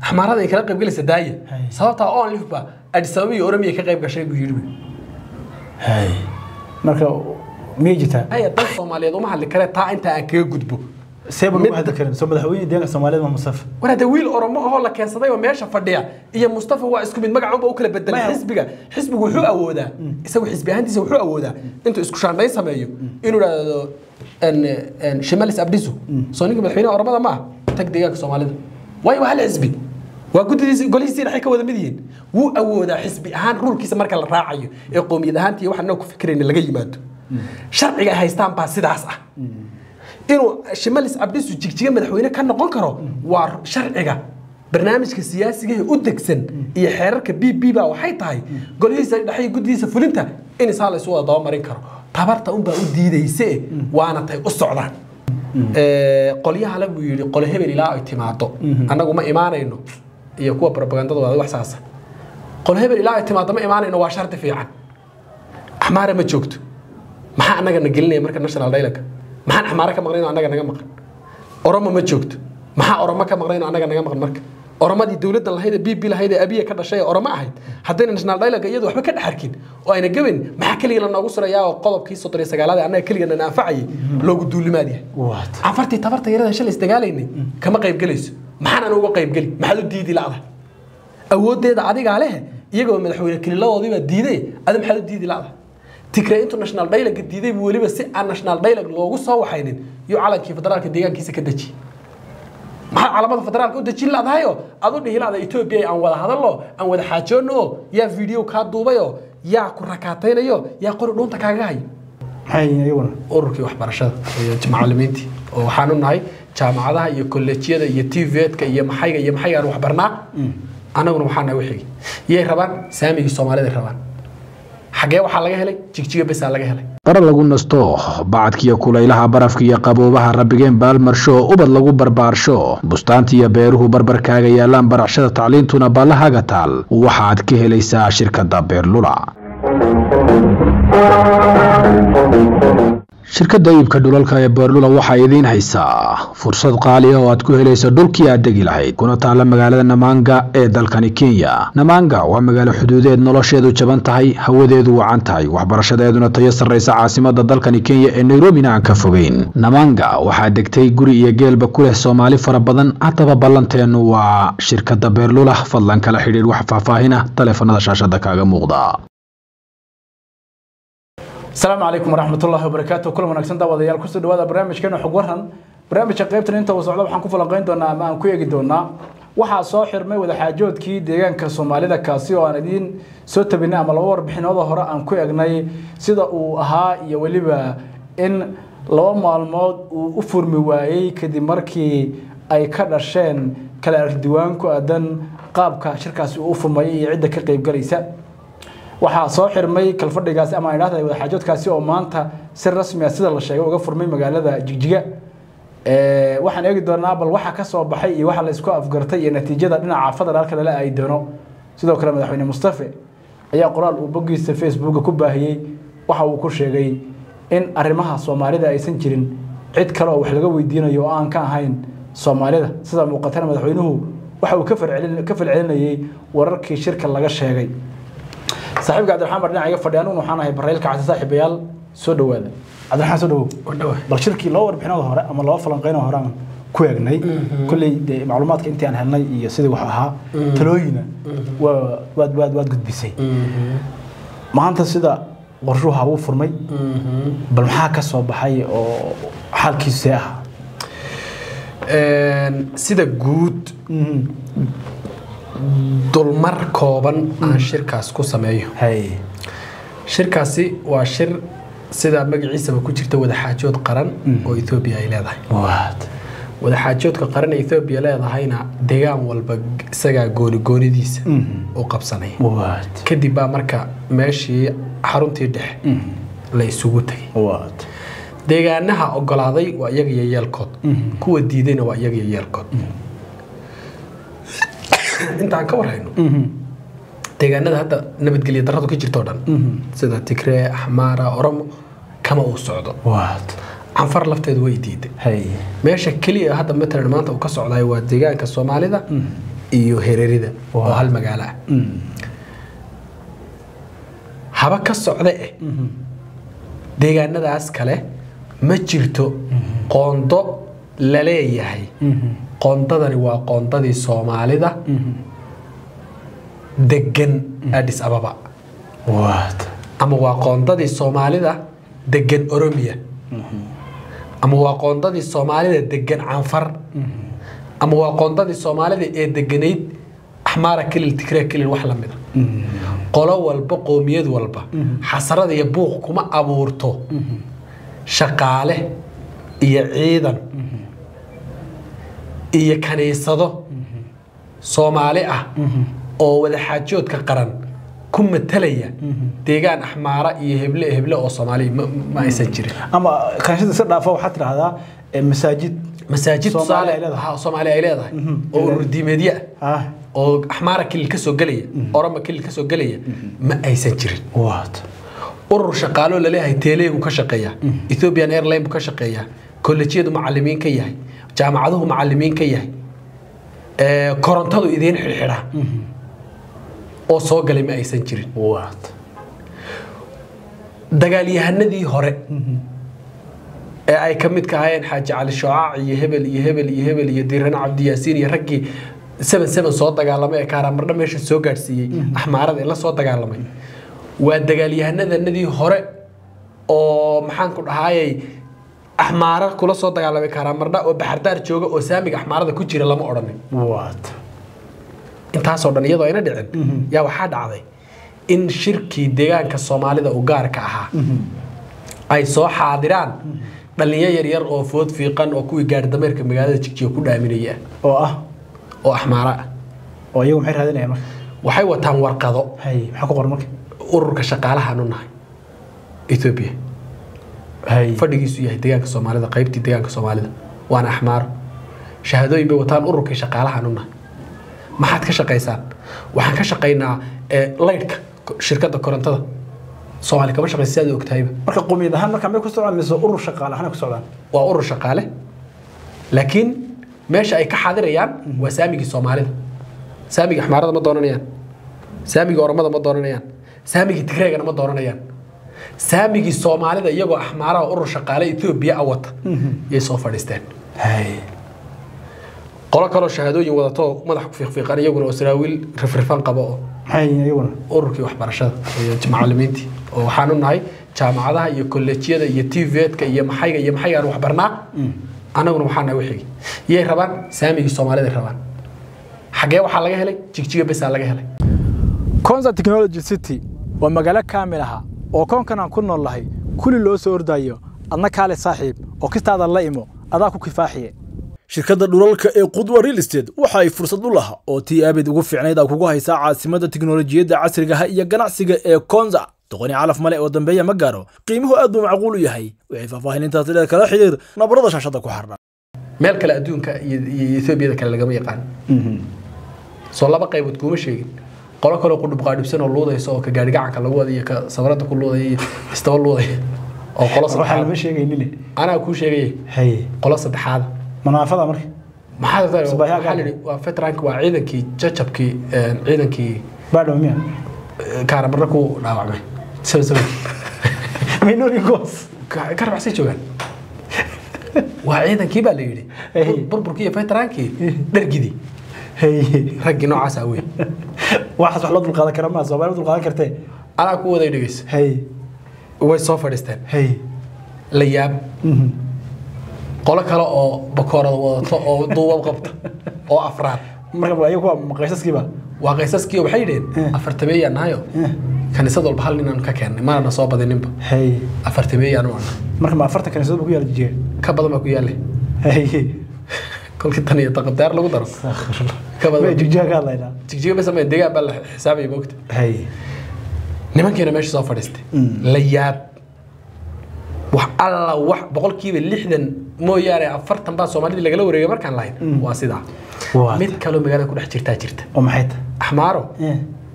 حمارة ذي كلام قبيلة سداية صارت أول لفبة أدسابي أورمي كقريب كشيء بيجربه هاي مركب ميجتها أي طن صومالية ضمها اللي كانت طاع أنت أكيد جدبه سيبوا واحد كلام صومالهوي دينا صومالية ما مصطفى وأنا دويل أورمي هو لك يا صديق وما شافرديا إيه مصطفى هو اسكو من مجعوبة وكله بدل حسبك حسبك وحوق أودا يسوي حسبي عندي يسوي حوق أودا أنتوا اسكو شان ليس مايو إنه لا أن شمالس أبديسو صانيك بالحين أورمي ما تكديك صومالية واي وحل حسبي وجودي قليسين حكى وذا مدين وو أو ذا حسبي هان رول كيس مركل راعي يقوم إذا هانتي واحد ناكو فكرين اللي جاي مادو شرعي هاي ستامبا سداسة إنه شمالس أبديسو تجتيا مدحوينا كان نقنكره وشرعي برنامج كسياسي جاي أودكسن يحرك بيبا وحيطاي قليس الحي جودي سفولنتا إني صار سوا ضام مرينكره تبرت أم بأودي ديسي وأنا طيب الصعدان قليه على بيقول قليه بليلا اجتماعته أنا قوم إيمانه إنه iyo kuwa propaganda dooda wax saasa qol hebel ilaa timaadama iimaanayno waa sharti fiican xamaare ma joogto maxaa anaga nagelinay marka national dialogue maxaan xamaare ka maqnayno anaga naga maqan oromo ma joogto maxaa oromo ka maqnayno anaga naga maqan marka oromadii dawladda lahayd BB lahayd abiya ka dhashay oromo ahayd haddana national dialogue iyadu waxba ka dhaxarkin oo ayna gaban maxaa kaliya la noogu sarayaa oo qodobkii 39 ee anaga kaliya na anfacay loogu duulimaad yahay afartii tabarta yarada shalay isdagaalaynay kama qayb galayso maxaan aanu uga qayb gali maxaa loo diidi laada awoodeeda adiga leh iyagoo madaxweyne kaliyadoodiba diiday aad maxaa loo diidi laada tigray international dialogue diiday waliba si aan national dialogue loogu soo waxaynin iyo calankii federaalka deegaankiisa ka daji maxaa calaamada federaalka u dajin laadahayo aad u dhihi laada Ethiopia aan wada hadallo aan wada xaajoono yaa video ka duubayo yaa ku rakaataynayo yaa qori dhunta kaaga hay maxay ayaguna ururkii waxbarashada iyo macallimiintii oo waxaanu nahay jaamacadaha iyo kolleejyada iyo TVetka iyo maxay aan wax barnaa anaguna waxaan nahay wixii iyay rabaan saamigii Soomaalida rabaan xagee waxa laga helay jigjiga bes laga helay qaran lagu nasto baadkiya kulaylaha barafka iyo qaboobaha rabigeen baalmarsho ubad lagu barbaarsho bustaantiya beeruhu barbarkaaga yaalaan barashada tacliintuna balahaaga taal waxaad ka helaysaa shirkadda Beerlula shirkadda iibka dhulalka ee Beerlula waxa idin haysaa fursad qaali ah oo aad ku helayso dhulkii aad degi lahayd kuna taala magaalada Namanga ee dalkani Kenya. Namanga waa magaalo xuduudeed nolosheedu jaban tahay, hawadeedu wacan tahay, waxbarashadeeduna tayo sarreysa caasimada dalkani Kenya ee Nairobi-na aan ka fogeyn. Namanga waxaa degtay guri iyo geelba ku leh Soomaali fara badan. Haddaba ballanteenu waa shirkadda Beerlula. Fadlan kala xiriir wax faahfaahin ah taleefanada shaashada kaaga muuqda. السلام عليكم ورحمة الله وبركاته. كل من أكسنت وضيع الكرسي هذا برنامج كنا حجورهن برنامج قريبتنا أنت وصعلوا حنكوف لقين دونا ما أنكوي جدونا وحصاحر ما وده حاجات كي ديجان كصوماليدا كاسيو أنا دين صوت بناء ملوار بحنا ظهراء أنكوي أجناي سيدا وها يوليبا إن لو معلومات وأفر مواعي كدي مركي أي كرشان كلا الديوانكو أدن قابك شركة وأفر ماي عدة كقريب جريسة waxaa soo xirmay kalfadhigaas ama inaad wada xaajoodkaasi oo maanta si rasmi ah sida la sheegay uga furmay magaalada Jigjiga waxaan eegi doonaa bal waxa ka soo baxay iyo waxa la isku afgartay iyo natiijada dhinaca federaalka dala ay doono sidoo kale madaxweyne Mustafa ayaa qoraal uu bogiisa Facebook ku baahiyay waxa uu ku sheegay in arrimaha Soomaalida aysan jirin cid kale oo wax laga weydiinayo aan ka ahayn Soomaalida sida muuqata madaxweynuhu waxa uu ka falcelinayay wararkii shirka laga sheegay صاحب عبد الرحمن برناعي فديان وحنا هي بريل كعسى صاحب عيال سودو هذا عبد الرحمن سودو برشركي لور بحنا هراء أما لور فلنقينا هراء كويجني كل معلوماتك أنت عن هالناي يصير وحها تلوينا واد واد واد قد بيسي ما أنت سيدا ورجوها وفرمي بالمحاكاة صباحي أو حالك الساعة سيدا جود دولمار كوبان عن شركة سكوساميو. هاي. شركة سي وشر سيدا مجلس بكتير تو ده حاجات قرن وإثيوبيا إلى ذا. واحد. وده حاجات كقرن إثيوبيا إلى ذا هينا دجام والبج سجع جوني ديس. وقبصني. واحد. كدي بقى مركا ماشي حرون تيدح. ليسوتي. واحد. دجانها أقلاضي ويجي يلقط. كود ديدين ويجي يلقط. أنت عن كور هينو. تيجانا هذا نبت قلي دراتو كيجي تودن. سيدا تكري حمارة أورم كما هو السعودة. واحد. عن فر لفتة دوي ديد. هي. ماشي كلي هذا مثلا ما أنت وكسر على هو الدجاج كسر مع لذا. iyo hereerida oo hal magaalo ah haba ka socda ee deegaanadaas kale ma jirto qoonto la leeyahay qoontadani waa qoontadii Soomaalida degan Addis Ababa waad ama waa qoontadii Soomaalida degan Oromiya ama waa qoontadii Soomaalida degan Anfar ama waa qoontadii Soomaalida ee deganayd Ahmara kelil tikraa kelil wax la mid qolo walba qoomiyad walba xasarada iyo buuq kuma abuurto shaqaale iyo ciidan iyo kaniisado Soomaali ah oo wada xaajoodka qaran kuma talaya deegaan Ahmara iyo heble oo Soomaali ma aysan jirin ama kanashada si dhaafa waxa tiraahda مساجد صومالي ايلادها او رديميديا او احمر كل كسو غليه اورما كل كسو غليه ما ايسان جيرين وات اور شقالو للهي تيليغو كشقيا اثيوبيان ايرلاين كشقيا كولجيدو معلمين كياهي جامعادو معلمين كياهي كورنتادو ايدين خيرخيرا او سو غلي ما ايسان جيرين وات دغاليهاندي هوري أي كميت كهاين حاجة على الشعاع يهبل يديرنا عبد ياسين يركي سبن صوتك على ما كارم مرة مش السوكر سي أحمر إلا صوتك على ما وادقال يهند الندي هرق أو محنكر هاي أحمر كل صوتك على ما كارم مرة وبحرتار شوكة أسامي أحمر ده كتير لا ما أرني وات أنت هالصورة يضاي ندعن يا واحد عادي إن شركة دجاج كالصومالي ده أجار كها أي صو حاضران بلية يرير أو فود في قن أو كوي جارد ميرك مجالد تشكيه كلها ميرية أو أحمراء أو يوم حير هذا نعمة وحيوة تنور قضاء هاي حكوا قرمك أورك شقالة هنون هاي إثيوبيا هاي فدقي سويا تجاك الصوماليدا قريبتي تجاك الصوماليدا وأنا أحمر شهدوا يبوا تان أورك شقالة هنون هاي ما حد كشقي سام وحن كشقينا لايك شركة كورنتدا Soomaali kama shaqeysaydo ogtayba marka qoomiyad ahaan marka maxay ku socdaan meesha urur shaqaale ahaan ku socdaan waa urur shaqaale laakiin meesha ay ka xadirayaan waa saamigi Soomaalida saamigi Ahmarada ma dooranayaan saamigi Oromada ma dooranayaan saamigi Tigreega ma dooranayaan saamigi Soomaalida iyagoo Ahmara urur shaqaale Itoobiya awad ay soo fadhiisteen hay qolo kale shahaadooyin wadato madax ku fiiqfiiqan iyagoo Israawiil rifrifan qabo hay ayuuna ururkii waxbarashada iyo macallimiintii oo waxaanu nahay jaamacadaha iyo kolleejyada iyo TVeedka iyo maxayga aan wax barnaa anaguna waxaan nahay wixii iyay rabaan saamigi Soomaalida rabaan xagee waxa laga helay jigjiga bes laga helay Konza Technology City waa magaalo kaamil ah oo koonkan aan ku noolahay kulli loo soo ordayo adna kale saaxiib oo kistaada la imo adaa ku kifaaxiye shirkadda dhulalka ee Qudwa Real Estate waxa ay fursad u lahaa oo tii aabid ugu fiicnayd ay kugu haysaa caasimada tiknoolajiyadda casriga ah iyo ganacsiga ee Konza doqoni calaf male oo dambeeya ma gaaro qiimuhu aad u macquul yahay waxay faahfaahintaas ilaa kala xidhiir nabarada shaashada ku xarnaa meel kale adduunka iyo Ethiopia kale laga yaqaan soo laba qaybood kuma sheegin qolo kale ku dhubqaadibsan oo luudayso oo ka gaadhigacanka lagu wadiyo ka sabrada ku luuday istaw luuday oo qolo saddexaad ma sheegaynin ana ku sheegay hay qolo saddexaad منافذة مركي. ما هذا صباحيا قال وفترانك وعيدك جتشبكي عيدك بعده مية. كارم بركو لا وعمي. سوي. منو يقص؟ كارم حسيت شو قال؟ وعيدك بالليلي. بربركية فترانكي درجدي. هي رجع نوع سوي. واحد صحلط القاذة كرمها صباحيا القاذة كرتين. أنا كوه ذي دقيس. هي. ويسافر استن. هي. لياب. قولك هلا أو بكرة أو ضوء القبض أو أفراد مركب أيوة مقياس كيبا وقياس كيو بحيدين أفرتبي أنا يو كان يصدق بحالنا نككن ما أنا صوب هذا نبى هي أفرتبي أنا مركب ما أفرت كان يصدق بقية الرجال كبر ما بقية له هي كل كتير تاني تقب دار لو درس كبر ما تجيء قال لنا تجيء بس ما يدقق بالحسابي بوقت هي نمك أنا ماشي صافر است لياب وحالا وح بقول كيف اللحدن مو ياري أفرتن بس وما ندري لقلو رجع مركان لاين واسيدا ميت كلو مجانا كل حجرتها جرت ومحيط أحماره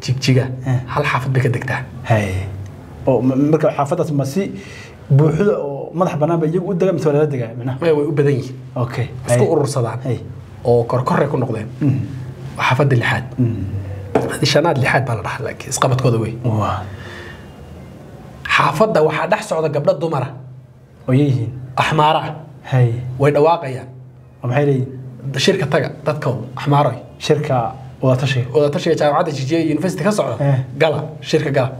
جيجا هل حافظ بك دكتور هاي أو مركب حافظة مسي بوحد مدح بنا بيجي قدام مثلا دقيقة منها ما هو بدني أوكي بس كورصة ده أو كركر يكون نقدين حفاد اللحاد هذه شناد اللحاد بلا راح لك اسقبت كودوي حافظة وحا دحس عود قبل الدمرة ويجي أحمارة هاي وين واقعيا ومحيلي شركة تجا تتكون أحمارة شركة ولا تشي عاد جي ينفست كسرة قلا شركة قلا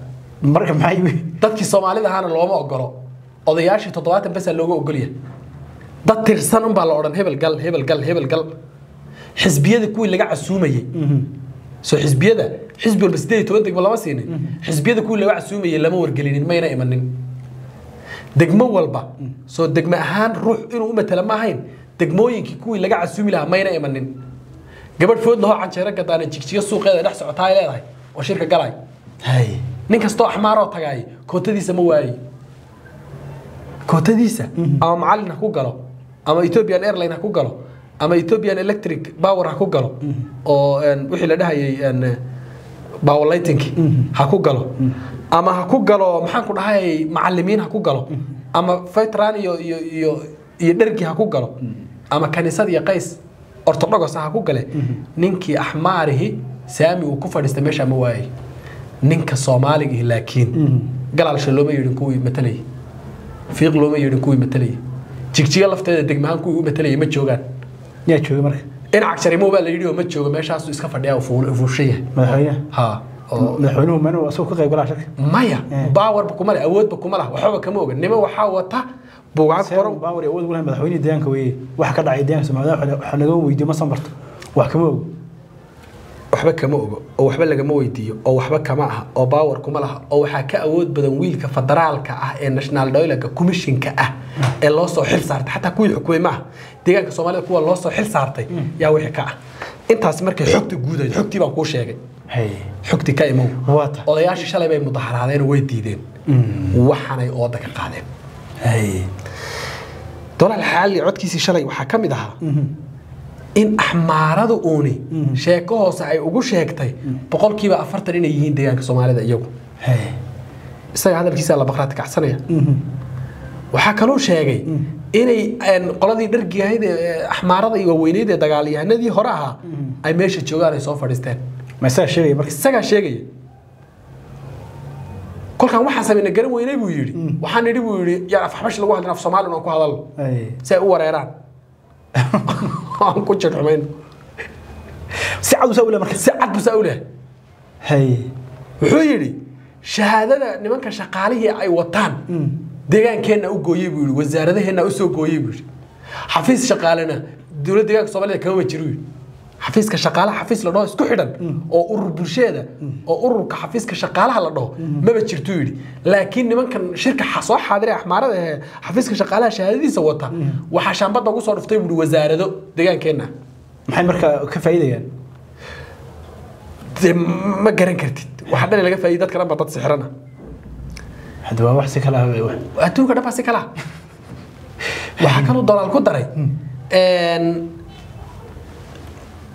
مركب معي تتكي الصومالية هان اللي ما أقرأ أضيعش تطلعات بس اللي هو أقوليه تت ترسانهم بالأورن هبل قل حزبية ذي كوي اللي قاعد سومي سو حزبية ذا حزب البسدي توانتك والله ما سيني حزبية ذا كل واحد سومي يلا مور قليلين ما ينايمنين دقمة والبا سو دقمة هان روح إنه مثلا ما هين دقمة ينكوي اللي قاعد سومي لها ما ينايمنين قبل فود له عن شركة تاني تشيك السوق هذا نحسه عطايا هاي وشركة قراي هاي نينك استوى حمارات هاي كوتدي سموهاي كوتدي سا أم معلن هكو قالوا أما إثيوبيا إيرلاين هكو قالوا أما إثيوبيا إلكتريك باور هكو قالوا أو إن وحلا ده هي إن باور لايتنج هكو قالوا أما هكو قالوا محاكو ده هاي معلمين هكو قالوا أما فايتراني يو يدركي هكو قالوا أما كنيسة يا قيس أرتقاص هكو قاله نينكي أحماره سامي وكفر استمشى مواي نينك الصومالي لكن قال على شلومي يدكوي مثلي في قلومي يدكوي مثلي تيجي الله فتاه دقمهان كوي مثلي ما تشوقان يا تشوق مرة إن عكسري مو باللي يديو ما تشوق ما يشاس يسكف ديا وفوشية ما هي ها نحنو منو أسوق غير ولا شك مايا باور بكمله أود بكمله وحوا كموج نما وحاوته بوعات قرن باور أود ولا مدحوني ديان كوي وحكى دع ديان سماه حنقوم ويدي ما صمرت وحكموج وحبك كموج أو حبل جمو يدي أو حبك معها أو باور كمله أو حكى أود بدون ويل كفدرال كأه الناشنال دايلا ككوميشن كأه الله صحيح صارت حتى كوي كوي معه ديان كصومالي كوا الله صحيح صارت يا وحكى أنت هسمرك حكت جودة حكتي بقول شيء هي حكتي كايمو واتا أضيعش شلي بين متحررين ويديدين وحنا يقعدك القادم هي طلع الحال اللي عد كيسي شلي وحكم دها إن أحمارده أوني شيكوه سعي وجو شيكتي بقول كي بأفرت لين يجين ديانك سومالي ده يجو هي سعي هذا الكيس على بقراتك أحسنية وحكلو شيء إني أن قلادي درجي هيدا أحمارده يوينيده دجالي هندي هراها أي ماشي تجوعان سوفرستان مساء شيء برك سجى شيء كل كان واحد سامين الجرم وينبو يري وحنا يبو يري يعرف حبش الواحد نفس ماله نكو هذا له سأور إيران أنا كنت شرحمين سعد وسأوله مرك سعد وسأوله هي وحيري شهادة نمان كان شقاليه أي وطن دكان كنا أقويبو يري وزارة هنا أسوق أقويبو حفيز شقالنا دولة دكان صبالة كم تروي حفيز كشقالة حفيز لنا إسكو حدا أو أورب الشهادة أو أورب كحفيز كشقالة على الله ما بتشرتولي لكن ممكن شركة حصاح هذا أحمر حفيز كشقالة شهادة دي سوتها وحشان بدنا نقول صار فطيب الوزارة ده دجان كنا محل مركا كفايدة يعني ما جرن كرتيت وحدنا اللي جا فايدات كلام بطاط سحرنا حد ما وحسي كلاه واحد أتوقع ده بحسي كلاه وحكانوا ضلال كدري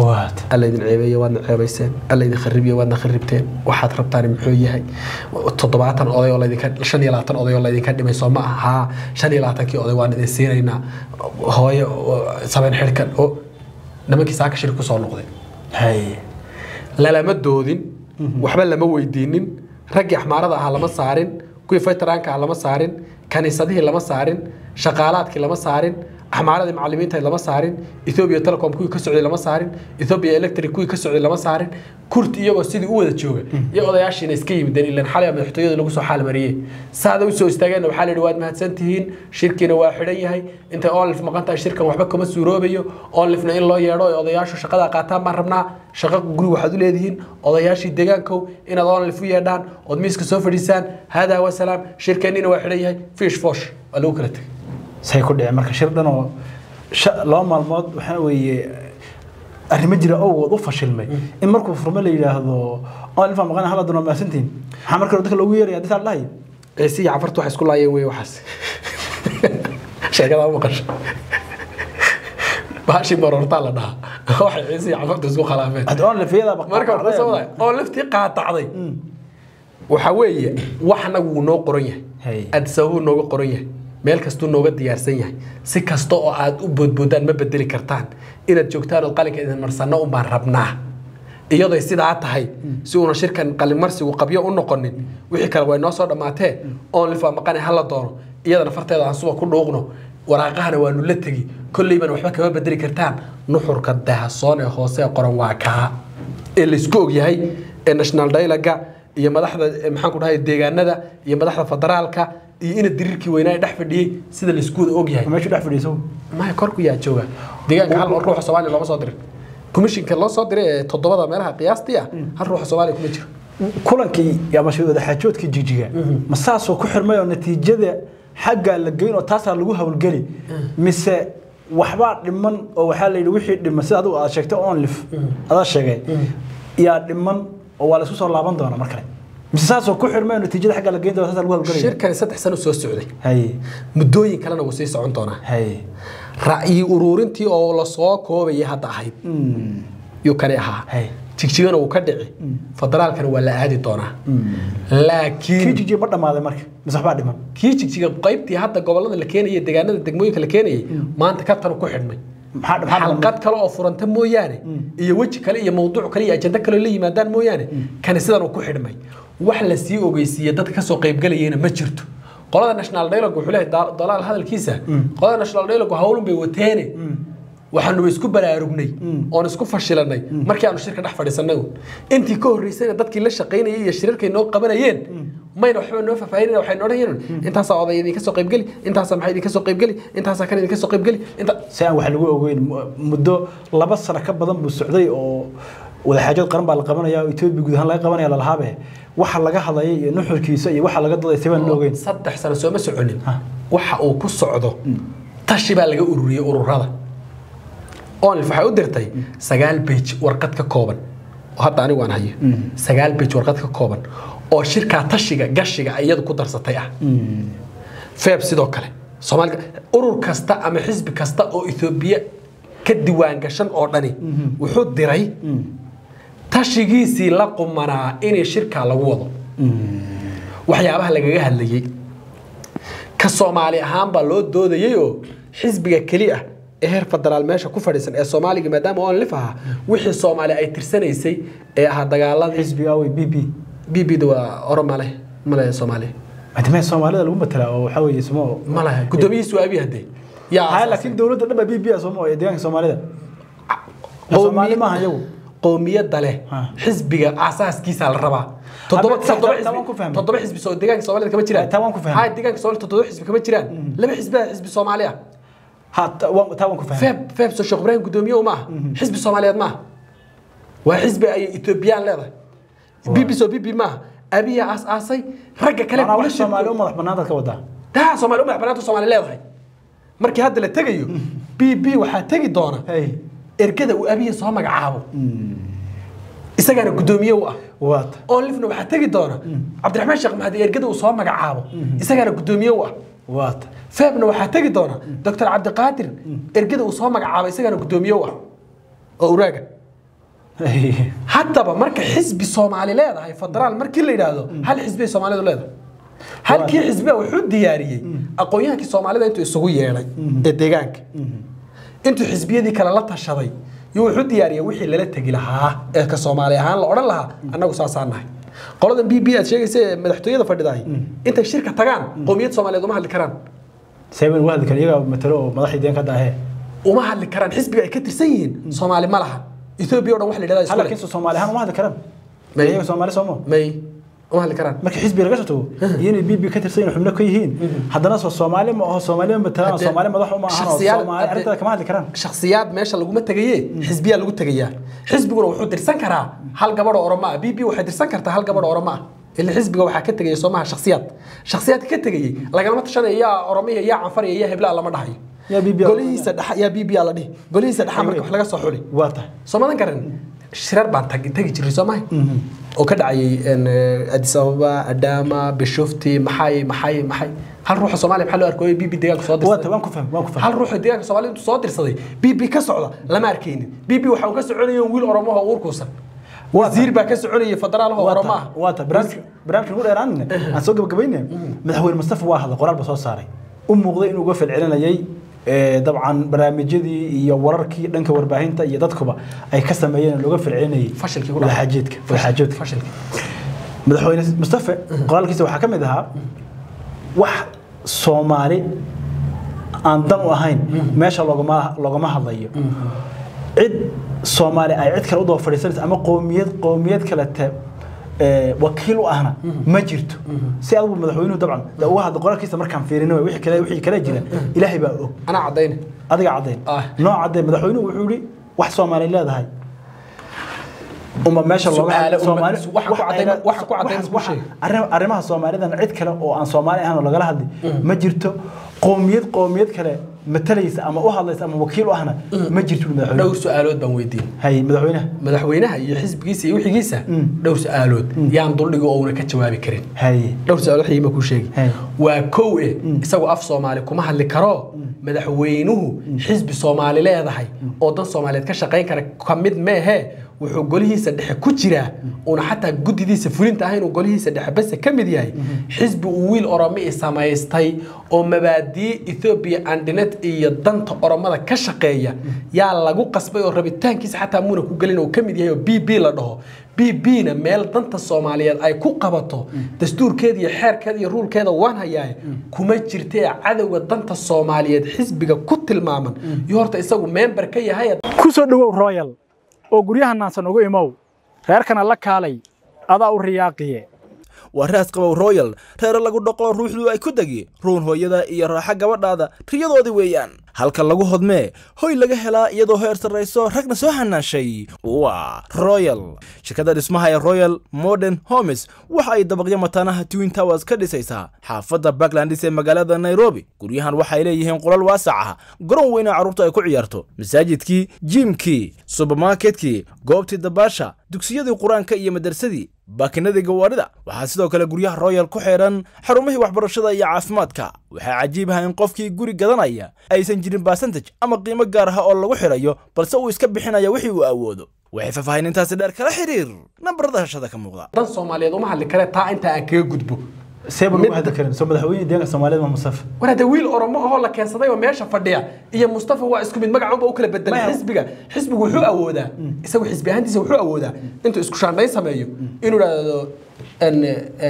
وات الله يدين عيبيه وانا عيبيسين الله يدين خربيه وانا خربتين waxaad rabtaan muxuu yahay 7 oday oo leedin ka 25 oday oo leedin ka dhimayso ma aha 25 kii oday waan idin siinayna hooyo sameyn xirkan oo nimankii saaka shirku soo noqday hay la ma doodin waxba lama weydiinin rag xamaarada ah lama saarin kuwi faytaraanka ah lama saarin kaniisadihii lama saarin shaqaalaadkii lama saarin أحمارات المعلمين تاي لما صارين إثيوبيا تلكم كوي كسر لما صارين إثيوبيا إلكتريك كوي كسر لما صارين كل تيجوا سيدي أول تشوفه يقضي عشر نسكي بدني لأن حالة من حتيجي لقصوا حال مريه ساعة وسوا استجنا وحال الواد ما هتسنتين شركة واحدة هاي أنت ألف مقام تاع شركة وحبكم السورة بيو ألف نقول الله يا راي قضي عشر شقة قاتم مرمنا شقة جروب حدول يدين قضي عشر دجانكو إن الله ألف ويدان أدميسك سفر لسان هذا وسلام شركة نين واحدة هاي فيش فش الأوكرتي سيكون عمرك شردن و لام الماض وحنا وي المجرى أو ضفة شلمي إن مركو فرملي إلى هذا أنا فهم غنا هلا دون ما سنتين حمرك ردك الأوير يا دثار لاي سي عفرت واحد شكون لايوي وحاس شكرا ما مقاش باشي برورطاله دها واحد عيسي عفرت سوق خلافات هاد اون لفيلا مركب عرس والله اون لفتي قاطعدي waxa weeye waxna wuu noo qoran yahay adsahu noo qoran yahay meel kasto nooga diyaarsan yahay si kasto oo aad u boodboodaan ma bedeli kartaan inaad joogtaan qalinka idin marsana u baan rabnaa iyadoo sidaa tahay si uu shirkan qalin marsigu qabyo u noqonin wixii kale way noo soo dhamaatee only fa maqan hal la doono iyadana farteeda aan suuqa ku dhooqno waraaqahana waanu la tagi kulliiban waxba kama bedeli kartaan nuxurka dahasoon ee hoose qoran waa ka eliskoog yahay ee national dialogue يا مدحضة محمد هاي الدجاجة يا مدحضة فدرالك يين الدريكي ويناي دحف دي سيد السكود أوجي ما شو دحف دي سو ما يكركو يا شو دجاجة هل نروح سوالي الله صادر كمشي كلا صادر تضبطها مالها قياستيا هل نروح سوالي كمشي كلن كي يا مشهود الحجوت كي جيجيا مساس وكحر ما النتيجة ذا حاجة للجين وتاسع لوها والجري مس وحبار لمن أو حالي الوحيد لمساعد وأشكت أونلف هذا الشيء يا لمن ولا سوسو لابان دونا مركله مساسو ku xirmeen natiijada xaq la geeyay taas lagu galay shirkan 3 sano soo socday hay mudooyin kale oo sii socon doona hay ra'yi ururintii oo la soo koobay hadda ahayd iyo kale aha hay tigjigan oo ka dhici federaalkan waa la aadi doona laakiin tigjiga ma dhamaaday marka masaxba dhiman ki tigjiga qaybtii hadda gobolada la keenay deegaanada degmooyinka la keenay maanta ka tar ku xirmay حلقات كلا أفرنت مويانة، يوجه كلا يموضوع كلا أجندة كلا اللي يمدان مويانة، كان يصير نكوح حرمي، وحلا سيو جيسية تتكسر قيب قال يينا مجرته، قرار ناشنال دايلوج وحلا ضلال هذا الكيسة، قرار ناشنال دايلوج وهولم بيوتاني، وحنو يسكب بلا ربني، أو نسكب فشلني، مركي أنا شركة نحفر السنة، أنت كور رسالة تتكلم الشقين هي الشركة إنه قبل يين. ما يروحون نوفا فاين يروحون نورين انت هسا قضيه كسو قيب قلي انت هسا محايد كسو قيب قلي انت هسا كان كسو قيب قلي انت ساعه waxa lagu ogeyn muddo laba sano ka badan buu socday oo wada xaajad qaran baa la qabanaya oo Itoobiya guud ahaan laga qabanaya la lahaabay waxa laga hadlay iyo nuxurkiisa iyo waxa laga daday sabab loo ogeyn 3 sano soo ma soconin waxa uu ku socdo tashi baa laga ururiyay ururada oo waxa uu dirtay 9 page warqad ka kooban hadda anigu aan hayo 9 page warqad ka kooban oo shirka tashiga gashiga ayadu ku darsatay ah feeb sidoo kale Soomaaliga urur kasta ama xisbi kasta oo Itoobiya ka diwaan gashan oo dhani wuxuu diray tashigiisii la qumanaa in shirka lagu wado waxyaabaha lagaga hadlayay ka Soomaali ahaan ba loo doodayay oo xisbiga kali ah heer federaal meesha ku fadhiisan ee Soomaaliga maadaama oo lifaha wixii Soomaali ay tirsanaysay ee aha dagaalada xisbiga way بي دوا أورمالي ملايا سومالي أنت سومالي لو مثلا أو حوي اسمه ملايا قدومي سو أبي هدي يا هاي لكن دولة لما بي اسمه يديان سومالي سومالي ما هيو قومية دله حزب أساس كيس على الربع تضرب حزب تضرب حزب سو ديان سومالي كم تيران تمام كفهم هاي ديان سومالي تضرب حزب كم تيران لما حزب سوماليا هات تمام كفهم فاب سو شغبرين قدومي وما حزب سوماليا ما وحزب أي إثيوبيان لذا بيبي سو بيبي ما أبي أساسي رجع كلام ولا شيء. سومالي أمه بناطة كودا. ده سومالي أمه بناطة سومالي لا ضعي. مركي هذا اللي تجيو بيبي وحتجي دانا. إركده وأبي صامج عابو. استجر قدومية وقع. وات. أولف إنه حتجي دانا. عبد الرحمن شق ما هذا إركده وصامج عابو. استجر قدومية وقع. وات. فابن وحتجي دانا. دكتور عبد القادر إركده وصامج عابو استجر قدومية وقع. أوراق. حتى بمركز حزب الصومالي لا هاي فدرال مركز اللي هذا هل حزب الصومالي ولا هل كي حزب وحد دياري أقوياء كي الصومالي أنتوا السوية يعني الدجاج أنتوا حزبية دي كلالتها شري يو حد دياري وحي اللي لا تجي لها كصومالي هان لورا لها أنا وصاصانها قالوا بي بي أشياء زي مدحتوية فرد داي أنت الشركة تجان قومية صومالي دوما هالكلام سايبين واحد كريجا مثلو ما راح يدين كده هاي وما هالكلام حزب كتير سين صومالي ما لها إثيوبيا ولا واحد لذا يسولف. هلا كنسو سومالي هم واحد الكلام. ماي سومالي سومو. ماي واحد الكلام. ما كحزب رجعته. يعني بيبي كتر صين وحملة كيهين. هذا ناس والصومالي ما هو صومالي مثلا صومالي ما ضحوا ما عرفت لك ما هذا الكلام. شخصيات ماشى اللي قومت تجيه حزبية اللي قومت تجيه حزب يقولوا وحد السكرة هالقا برا أورما بيبي وحد السكرة هالقا برا أورما اللي حزب جو حكت تجيه صومها شخصيات كتر تجيه لكن ما تشان يا أورمية يا عنفرية يا هبلة لما ضحي. يا بيبي يا بيبي على دي قولي سد حمرك وحلقة صحولي واضح صومالي كرن شرر بان تاجي جري سوماي وكذا عي إن أديسابا أداما بشوفتي محاي هل روح الصومالي بحلو أركوي بي ديالك صادر صدي ما كفهم هل روح ديالك الصومالي أنت صادر صدي بي كسعودة لما أركيني بي وحنا كسعودية ويل أرموها وركوسا وزير بكسعودية فدرالها أرماها واتا برامج نقول إيران أسوق بقبينه مدحور مصطفى واحد قرار بصوصاري مغضي إنه قف العلنا جاي طبعا برامجدي يورركي دنك ورباهينتا iyo dadkuba ay ka sameeyeen looga filcinay fashilkii ku dhahay fashilka madaxweyne Mustafa qoraalkiisa waxa kamid ahaa wax Soomaali aan dan u ahayn meesha loogama hadlayo cid Soomaali ay cid kale u doo fadhiisanaysa ama qoomiyad kale tahay وكيل أهنا ما جرت سألوا مدحونه طبعا ده واحد قرار كيس مركان فيرينه ويحكي كلام جدا إلهي بقى أنا عضين أدق عضين نوع عضين مدحونه وحولي واحد صومالي لا ده هاي ما شاء الله واحد أرمها صومالي ده نعيد كلام أو أن صومالي أنا ولا قالها دي ما جرت قوميت كلام متليس أما وهالليس أما وكيل أهنا ما جرت المدحونه لو سؤالات بنويدين هاي مدحونه يحسب جيسي ويحكي جيسه لو سؤالات ينظر لي أو نكتش ما بكرين هاي لو سؤال حي ما كل شيء وكوئ سوى أفصى مالك وما هالكراه مدحونه حزب صومالي لا ضحي أو ضن صومالي كشقين كمد ما هاي وحقوله سدح كتيرة ونحتى جد دي سفرين تاهين وقوله سدح بس كم دي هاي حزب ويل أرامي سمايستاي ومبادئ إثيوبيا عندنا يدنت أراملا كشقية يلا جو قصبي والربيتان كيس حتى مونه وقولنا وكم دي هاي بي لده بينا مال دنت الصوماليات أي كوقبته دستور كذي حر كذي رول كذا وانها ياي كوماتشرتيا عدو دنت الصوماليات حزب كتل مامن يهرت يسوي ممبر كي هاي كسروا رويال وقريها الناس نقول إماو غيركن الله كالي هذا الرياقية وراس قبوا رويال ترى لقوا دقار روح له أي كدقي رون هو يدا يراح جواد هذا تريدوا هذا ويان هل كان لقوا هدمه هاي لقى هلا يدا هيرس الرئيس ركنا سوحنا شيء وا رويال شركة اسمها رويال مودرن هومز وحاي دبقية متناها توين تاوز كديسيسها حافظة باكلانديسي مقالة نيروبي قريها وحاي ليهم قرال واسعها قرون وين عروتها يكون عيارته مساجد كي جيم كي سوبر ماركت كي قوبتي دباشا دوكسيادي قرآن كي مدرسدي باكنada gawaarida waxa sidoo kale guriyaha Royal ku xeeran xarumihii waxbarashada iyo caafimaadka waxa cajiib ah in qofkii guri gadanaya aysan jirin percentage ama qiimo gaar ah oo lagu xirayo balse uu iska bixinayo wixii uu awoodo waxay faahfaahin intaas dheer kala xiriir nambarada hashada ka muuqda dad Soomaaliyeed uma hal kale taa inta aan kaga gudbo سيبوا مدح ذكرين سو مدحوين دينا الصوماليين مع مصطفى وانا دويل اورمو هو لا كينسداي وميشا فديا هي مصطفى وا اسكو ميد مغعوب او كلا بدل حزبك وحو اوودا اسو حزبي هانديس وحو اوودا انتو اسكو شانداي سميهو انو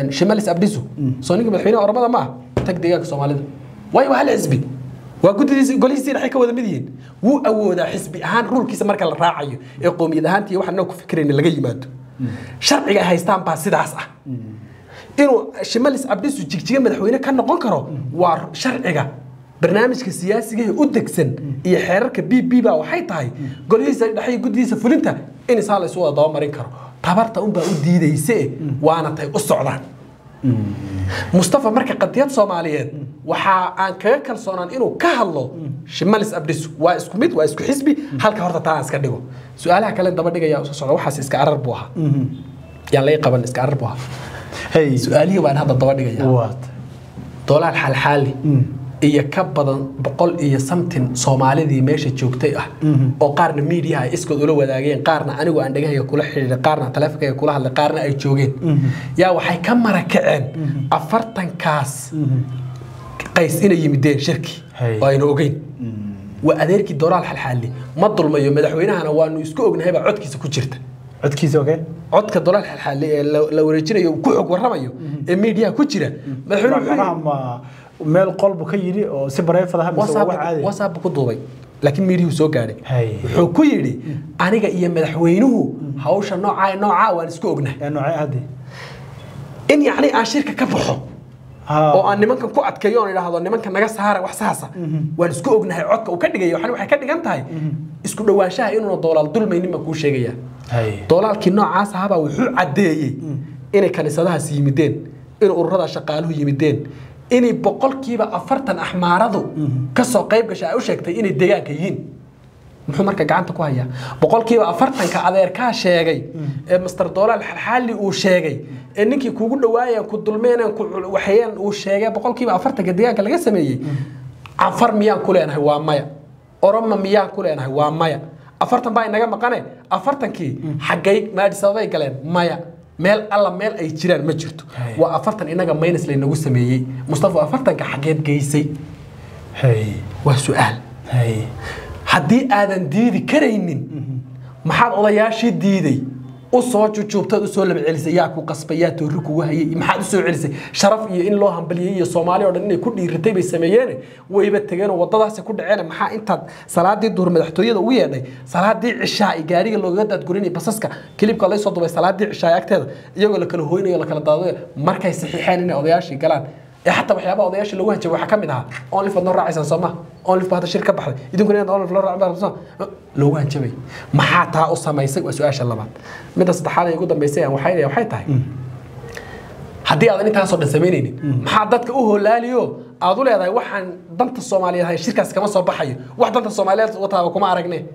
ان شمالس ابديسو سونيغ مدحوينه اورمدا ما تك ديغا الصوماليين واي وهل حزبي وا غوديس غوليسين waxay ka wada midiyeen wuu awooda xisbi ahaan ruulkiisa marka la raacayo ee qoomiyad ahaantii waxna ku fikireen laga yimaado sharciga haystaan ba sidaas ah إنه شمالس عبديسو جيجيجي مدحوينه كان نقول كرو وار شرعية برنامج كسياسي جه أودكسن يحرك بيبا وحيطاي قال هي سيد حي قد يس فلنتا إني صار سوا ضامرين كرو تعبرت أم بودي ديسي وأنا طي السعودان مصطفى مركز قضيات صوماليات وحا أن كل صنان إنه كهله شمالس عبديسو واسكوميت واسكو حزبي هل كهرت تانس كديو سؤالها كلام دبرني يا أستاذ صلاح حاسس كعربوها يعني قبل نسكعربوها هي سؤالي وأنا هذا الضوء اللي جاي طلع الحال حالي إيه كبدا بقول إيه سمتن صومالي دي ماشي تشوكتيها أو قارن ميديا إسكو دولو وداجين قارن أنا وعندها هي كل حي قارن تلفك هي كلها اللي قارن أي تشوكين يا وحي كم ركعان أفرتن كاس قيس إنا يمدين شركي وين أوجين وأديرك الدورة الحال حالي ما ضل ما يوم مدحوينها أنا وأنو إسكو أجن هيبقى عدكي سكوتشرت عدكي سوكي عدك الدولار الحالي لو رجينا يوم كوعك ورمايو الميديا كوتشرة ما مال قلبك يجري أو سبراي فلها مسوي عادي وصاب كدوبي لكن ميديا سوق عادي حكويري أنا جاي مدحوينه هاوش نوع ونسكوجنا نوع عادي إني يعني أشركة كبحه oo aan nimankan ku adkayoon ilaahdo nimankan naga saara wax saasa waan isku ognahay codka uu ka dhigayo waxaan wax ka dhigan tahay isku dhawaanshaha inuu doolar dulmayni ma ku sheegaya hay doolarkii noocaas ahaba wuxuu cadeeyay inay kaniisadaha siimideen in ururada shaqaaluhu yimideen inay boqolkiiba 40 axmaaradu ka soo qayb gashay u sheegtay inay deegaanka yihiin محمد كعانت كويا بقول كي وأفرتن كعذير كاشيعي مستر دولار الحالي وشيعي إنك يكون دوايا كدلمين وحيان وشيعي بقول كي وأفرتن كديا كالجسم يجي عفر مياه كلنا هو مايا أرم مياه كلنا هو مايا أفرتن باي نجا مكانه أفرتن كي حقيق ما يسوي كلام مايا مال الله مال أي شيء ما جرتو وأفرتن إنك ما ينسى لأنه جسم يجي مصطفى أفرتن كحاجات جيسي هاي وسؤال هاي haddii aadan diidi karaynin maxaad odayaashii diiday u soo jujubtad u soo laba celisay yaa ku qasbayaa toori ku wahayay maxaad u soo celisay sharaf iyo in loo hambaliyay Soomaaliya oo dhan inay ku dhiiratay bay sameeyeen wayba tageen wadadaas ku dhaceen maxaa inta salaadii duur madaxtooyada u yeedhay salaadii cishaa gaariga looga daadgurinay basaska klibka la soo dubay salaadii cishaa agteeda iyagoo la kala hooynayo la kala daadayo markay saxiixeen in odayaashii galaan حتى بحيابا أضياش اللي هو هنجوا حكم منها أولف بدنا نراعي سنسمع أولف بهذا الشركة بحر يدون كنا نأولف لنا نراعي سنسمع اللي هو هنجوا ما حتى أصلا ما يسوي سؤالش الله بعد متى استحالة يقول دم بيسيء وحيله وحيته هدي أذني تحصل السميني ما حدتك أوه لا ليو أقول هذا واحد ضمت الصومالية هاي الشركة كمان صوب حي واحد ضمت الصومالية وطابقوا مع رجني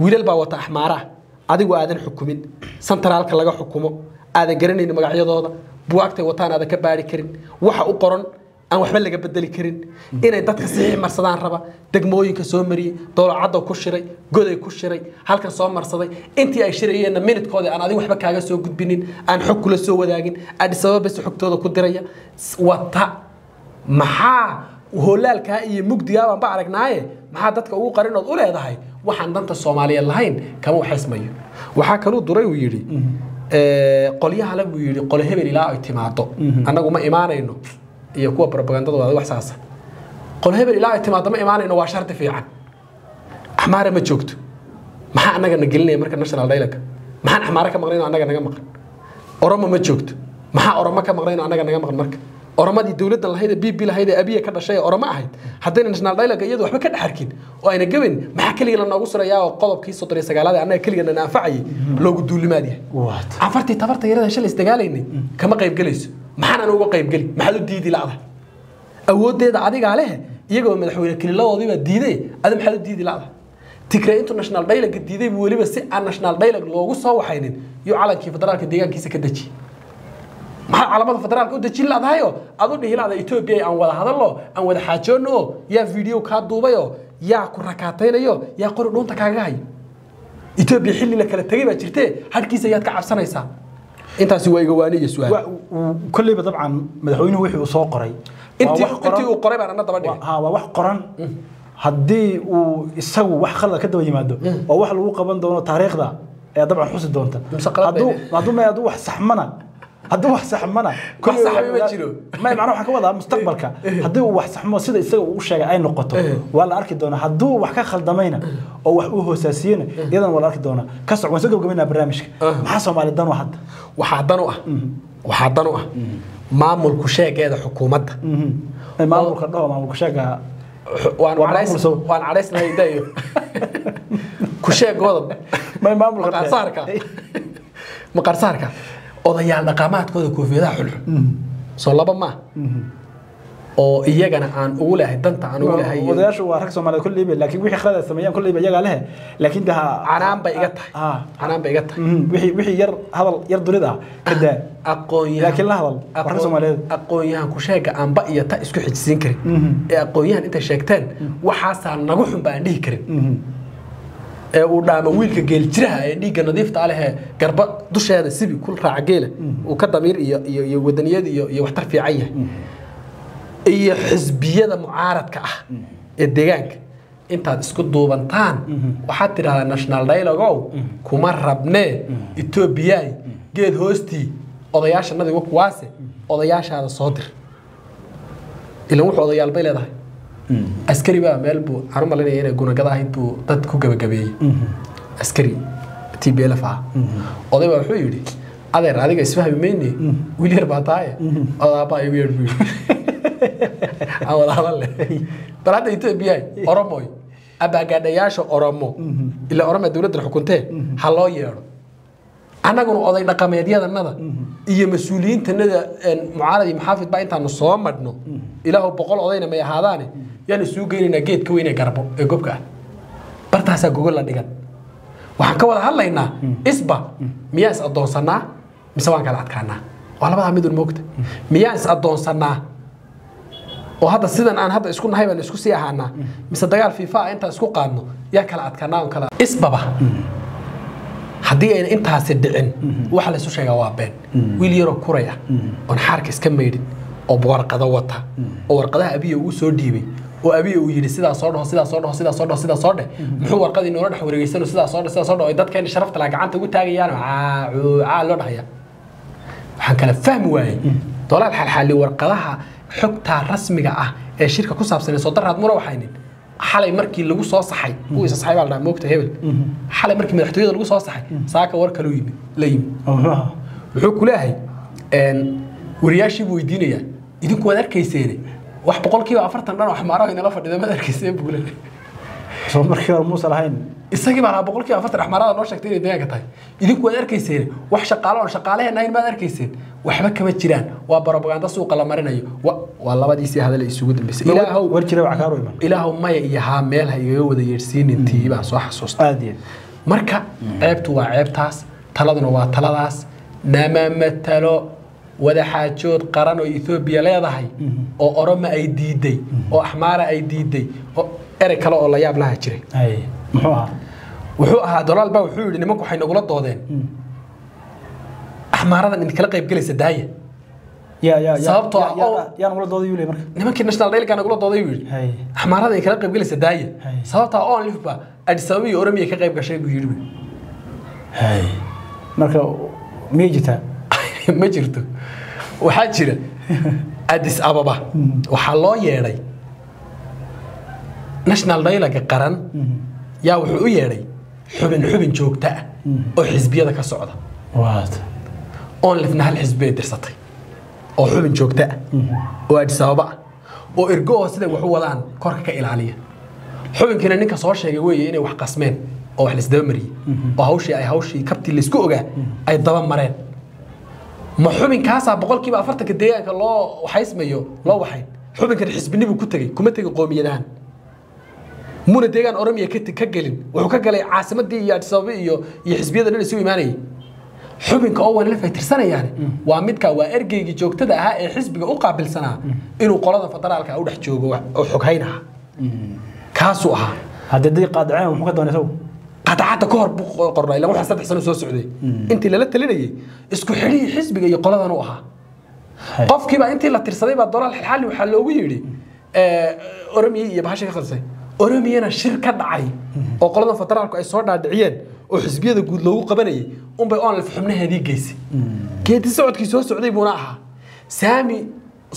ويل البوات أحمره عادي وعادن حكومين سنترالك لقى حكومه عادن قرني إنه مقعد هذا بوقت وطن هذا كباري كرين وحق قرن أو حمل جب بدل كرين إنا دتك صحيح مرصدان ربا تجمعين كسومري دور عضو كشري جودي كشري هل كان صام مرصدي أنت أي شري أنا مين تقاضي أنا ذي وحبك حاجة سو جد بينين أنا حق كل سو وداعين أنا سبب بس حق تهذا كدرية وطع محا وهلال كأي مقديا من بعرك ناعي محا دتك أو قرن أقول هذا هاي وحندنت الصومالية اللهين كمو حسميو وحكلو دري ويري قليه على بيري قليه بليلا اجتماعته أنا قوم إيمانه إنه يكون propaganda ده وحساسة قليه بليلا اجتماعته ما إيمانه إنه واشرت فيه عن أحمر ما تشوكت ما أنا قلنا قلني مركب نشنا على ذلك ما أحمرك مغرينا أنا قلنا مغر أرام ما تشوكت ما أرامك مغرينا أنا قلنا مغر مركب أرام دي دولتنا الهيدا بيبي الهيدا أبيه كذا شيء أرام أحد حتى نشنا على ذلك يدو حبك الحركين وأنا جبن ما كلي لما أقصر يا وقلب كيس صدري سجالة أنا كلي أنا نافعي لو قد دول مادية عفرتي تفرتي يرد هالشيء استقالة إني كم قيب جلس ما حنا نوقع قيب جلي ما حد ديدي لعبها أول ديد عادي عليها يجوا من الحوير كل الله وظيفة ديدي أدم حد ديدي لعبها تكرهين تو نشنا على ذلك ديدي بيقولي بس أنا نشنا على ذلك لو قصة وحينين يعلن كيف درك دقيقة كيس كدتشي ما علامات فدرال كود تجيل هذا هيو أظن هي هذا إثيوبيا أو هذا الله أو هذا حاجونو يا فيديو كادوبا يو يا كركاتين يو يا كرنون تكعاي إثيوبيا حلي لك التجربة شرتة هالكيس ياتك عفسنا يسا أنت سوي جواني يسوي كل بطبعا مدحونه وحي وصاقري أنت وقريب أنا طبعا ها وحقرن هدي ويسوي وحخلك كده ويمادو ووحل وقبان دون تاريخ ده يا طبعا حسد دونته هدو ما يدو حسحمنا هذا واحد سحمنا كل سحمي ما تجيله ما يمعناه حكوا هذا مستقبلك هذا واحد سحمه سيد يسوي وش أي نقطة ولا أركي دونا هذا واحد خل دمينا أو واحد هو ساسيين إذا ولا أركي دونا كسر وسيد وجمينا برامجك محاسو مع الدان واحد دانوه ما ملك شيء هذا حكومة ما ملك الله ما ملك شيء وعن عريس نهيدايو كشيء قاضب ما ملك مقرصارك odayaal dhaqamadkooda koofiyada xul soo laba ma oo iyagana aan ugu leeyahay danta aan ugu leeyahay odayaashu waa rag Soomaaliyeed kulliba laakiin wixii xalada sameeyaan kulliba iyaga leh laakiin daa aanan bay iga tahay wixii yar hadal yar dunida kada aqoon laakiin la hadal rag Soomaaliyeed aqoon yahan ku sheega aan ba iyo ta isku xijisiin karin ee aqoon yahan inta sheegteen waxaasa nagu xunbaan dhig karin ودعم ويلك جيل جرها دي كنا ضيفت عليها كربا دش هذا سبي كل رعجيله وكضمير يودنيادي يوحتر في عيه أي حزبية معارض كأه الدجاج أنت هتسكت دوبنتان وحتى على ناشنال دايلا جو كمرة بناء التوبياي جيل هوستي أضيعش النادي وقواسه أضيعش هذا الصدر اللي هو أضيع البيل ده askari baa meel buu xaruma leeyahay inay gunagadahay intuu dad ku gabagabeeyay askari TPLF oday baa wuxuu yiri adeer adiga isfahmayni wiil yar baa tahay odaaba ay wiil buu awalaha le barada intuu biyay oromo abagaadayaasha oromo ila oromo dawladda xukunte ha loo yeero anaguna oday dhaqameedyadanada iyo mas'uuliyiintanada mucaaradi maxaafid baa intaanu soo madhno ilaahu boqol odayna ma yahaadaan yani suugeynina geedka weyn ee garbo ee gobka bartaasa google la dhigan waxa ka wada hadlaynaa isba miyaas adoonsanaa mise waan kala adkaanaa oo labada midun moogta miyaas adoonsanaa oo hadda sidan aan hadda isku nahay baan isku sii ahaanaa mise dagaal fifa inta isku qaadno yaa kala adkaanaa oo kala isbaba haddii ay intaas dhicin waxa la soo sheegaa waa been wiil yar oo kuraya oo xarka iska meedid oo warqada wata oo warqadaha abiyo uu soo dhiibay oo abiyo uu yiri sidaas soo dhaho sidaas soo dhaho sidaas soo dhaho sidaas soo dhaho muxuu warqadii noora dhax wareegaysano sidaas soo dhaho ay dadkeen sharafta la gacanta ugu taagayaan aa loo dhaxaya waxaan kala fahmi waayay dolaal xal xali warqadaha xogta rasmiga ah ee shirka ku saabsan soo daraad mura waxaynid xalay markii lagu soo saxay oo isa saxay baa la moogta hebel xalay markii madaxtooyada lagu soo saxay saaka war kala yimi leeyim wuxuu ku leeyahay wariyaashii buu diinaya idinku wada arkayseen wax 140 dhan wax maaraha inala fadhiday ma arkayseen buulan soo markii hore Muuse lahayn isagii baa 140 xamaarada noo sheegtay inay deegan tahay idinku wada arkayseen wax shaqaalaheena in ma arkayseen waxba kama jiraan waa propaganda suuqa la marinayo waa labadiisii hadal isugu dambeysay ilaahu war jiray wax ka rooyman ilaahu ma iyo ha meel ha iyo wada yeersiinintii baa soo xasuustaa aadeen marka ceebtu waa ceebtaas taladuna waa taladaas nama talo وذا حاجود قرن إثيوبيا لا يضحي أو أرما أي ديدي أو أحمر أي ديدي أو أرك الله الله يابلها كري محوها وحوها دولار بوحول إن ماكو حين أقول الضوذين أحمر هذا إن كلا قيب جلس الداية يا يا صابته أو يا نقول الضوذي يولي مرك نمكن نشتغل ذلك أنا أقول الضوذي يولي أحمر هذا إن كلا قيب جلس الداية صابته أو نلفبه أجسامي أرمي كقيب كشيء بيجربه هاي مرك ميجته ما جرتو وحاجرة أديس أبابا وحلا يري نشنا الليلة كقرن يا وحو يري حبن جوك تاع وحزبية ذاك السعودة وات أون لفنا هالحزبية درستي أو حبن جوك تاع وأديس أبابا وإرجوها سيدا وحو الآن كركة إلى عليا حبن كنا نك صار شيء جوي يعني وحقسمين أو حلس دمري وهوشي أي هوشي كبتي اللي سكوجا أي ضباب مرين ما حبين كاسة بقول كي بأفرتك الدقيقة الله وحيس ميو الله وحيد حبين كان يحس بني بكتري كمتري قومي الآن مون الدقيقة أرمي كت كجلين وحكجلي عاصمة دي يا تصابيو يحس بيا ده اللي يسوي ماني حبين كأول لفة ترسانة يعني وعمد كوارجي جوك تدا ها الحس بيوقع بالسنة إنه قرضة فطلع على كأول حجوج وحكينها كاسوها هذا دي قادعين ومقدر نسوي قطعت كهر بقرة إلا مو حسب حسن السوق السعودي أنت اللي لا تليني اسكو حلي حزب جاي قلنا نوعها قف كيبا أنت اللي ترصدي بالدولار الحالي وحلوي يدي أرمي يبهاش يخلصي أرمي أنا شركة دعي وقلنا فترة على السعودية دعيان وحزبية تقول له قبلي أم بيقول في حمنها هذه جيسي كي تسعود كيسوس السعودي بناها سامي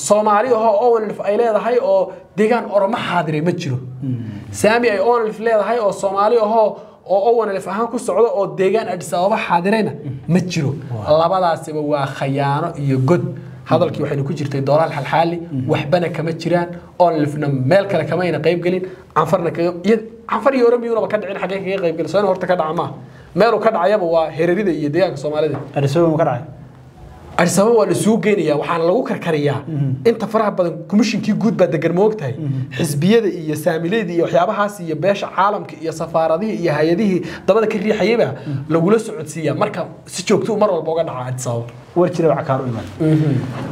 صومالي هو أول في أيلاد هاي أو ديجان أرمي حاضري متشلو سامي أي أول في ليلة هاي أو صومالي هو oo wana la fahan ku socdo oo deegan adisaba xaadirayna ma jiro labadaasba waa khiyaano iyo god hadalkii waxaynu ku jirtay dooral xal xali waxbana kama jiraan oo lifna meel kale kama ayna qayb galin anfarna ka anfar iyo ramiyo ka dhicin xaqiiqada qayb galsana horta ka dhacma meel uu ka dhacayba waa heerarida iyo deegaanka Soomaalida adisaba ka dhacay adisaba waa la suuq geynaya waxaan lagu karkariyaa inta faraha badan komishinkii guud baa degan moogtahay xisbiyada iyo saamileed iyo waxyaabahaas iyo beesha caalamka iyo safaaradaha iyo hay'adaha dabada ka riixayba lagu la socodsiyaa marka si joogto mar walba uga dhaca adisaba war jiray wax kaaro iman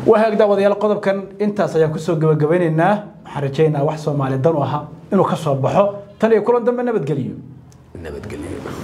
waa haagda wadayaal qodobkan intaas ayaa ku soo gabagabaynayna xarajeynaa wax Soomaalidan oo aha inuu ka soo baxo tan iyo kulan dambe nabadgaliyo